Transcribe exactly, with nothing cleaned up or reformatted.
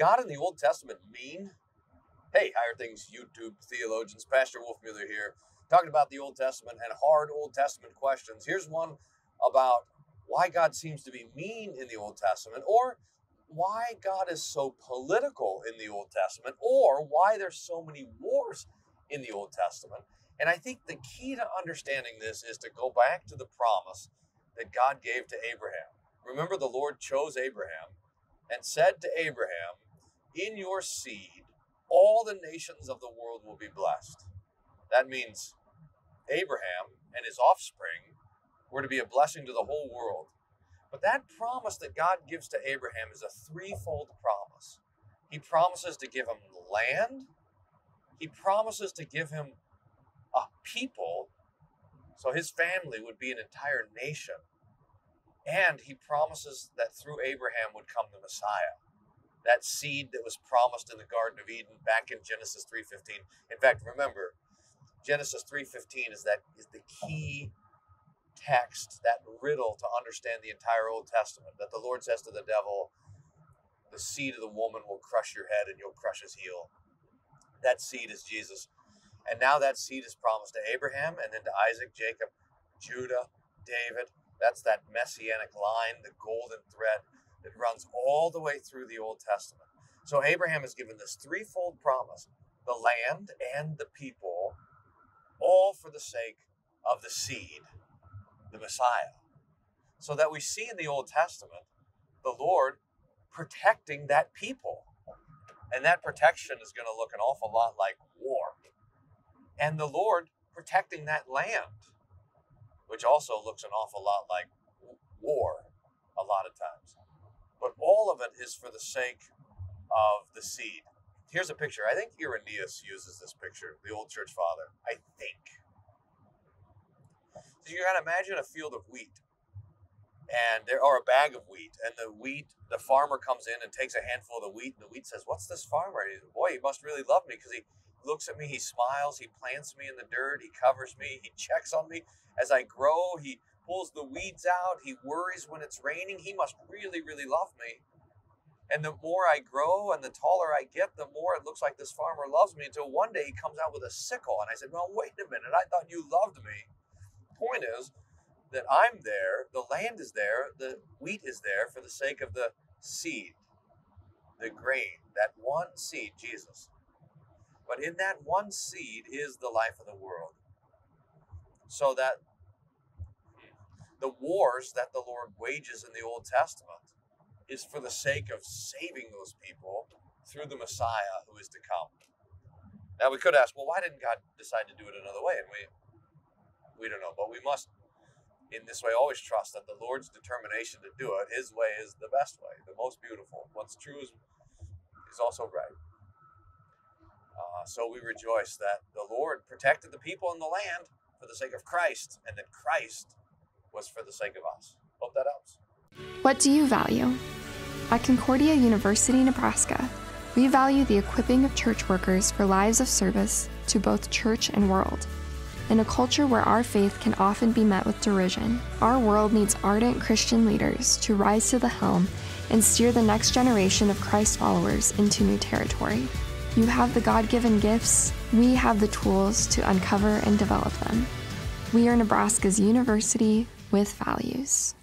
God in the Old Testament mean? Hey, Higher Things YouTube theologians, Pastor Wolfmueller here, talking about the Old Testament and hard Old Testament questions. Here's one about why God seems to be mean in the Old Testament, or why God is so political in the Old Testament, or why there's so many wars in the Old Testament. And I think the key to understanding this is to go back to the promise that God gave to Abraham. Remember, the Lord chose Abraham and said to Abraham, "In your seed, all the nations of the world will be blessed." That means Abraham and his offspring were to be a blessing to the whole world. But that promise that God gives to Abraham is a threefold promise. He promises to give him land. He promises to give him a people, so his family would be an entire nation. And he promises that through Abraham would come the Messiah, that seed that was promised in the Garden of Eden back in Genesis three fifteen. In fact, remember, Genesis three fifteen is that is the key text, that riddle to understand the entire Old Testament, that the Lord says to the devil, "The seed of the woman will crush your head and you'll crush his heel." That seed is Jesus. And now that seed is promised to Abraham and then to Isaac, Jacob, Judah, David. That's that messianic line, the golden thread that runs all the way through the Old Testament. So Abraham is given this threefold promise, the land and the people, all for the sake of the seed, the Messiah. So that we see in the Old Testament, the Lord protecting that people. And that protection is going to look an awful lot like war. And the Lord protecting that land, which also looks an awful lot like war a lot of times. But all of it is for the sake of the seed. Here's a picture. I think Irenaeus uses this picture, the old church father. I think. So you got to imagine a field of wheat, and there are a bag of wheat, and the wheat, the farmer comes in and takes a handful of the wheat, and the wheat says, "What's this farmer? He says, boy, he must really love me, because he looks at me, he smiles, he plants me in the dirt, he covers me, he checks on me as I grow, he pulls the weeds out, he worries when it's raining, he must really, really love me. And the more I grow and the taller I get, the more it looks like this farmer loves me," until one day he comes out with a sickle. And I said, "Well, wait a minute, I thought you loved me." The point is that I'm there, the land is there, the wheat is there for the sake of the seed, the grain, that one seed, Jesus. But in that one seed is the life of the world. So that the wars that the Lord wages in the Old Testament is for the sake of saving those people through the Messiah who is to come. Now we could ask, well, why didn't God decide to do it another way? And we we don't know, but we must in this way always trust that the Lord's determination to do it, his way is the best way, the most beautiful. What's true is, is also right. Uh, so we rejoice that the Lord protected the people in the land for the sake of Christ, and that Christ was for the sake of us. Hope that helps. What do you value? At Concordia University, Nebraska, we value the equipping of church workers for lives of service to both church and world. In a culture where our faith can often be met with derision, our world needs ardent Christian leaders to rise to the helm and steer the next generation of Christ followers into new territory. You have the God-given gifts, we have the tools to uncover and develop them. We are Nebraska's university with values.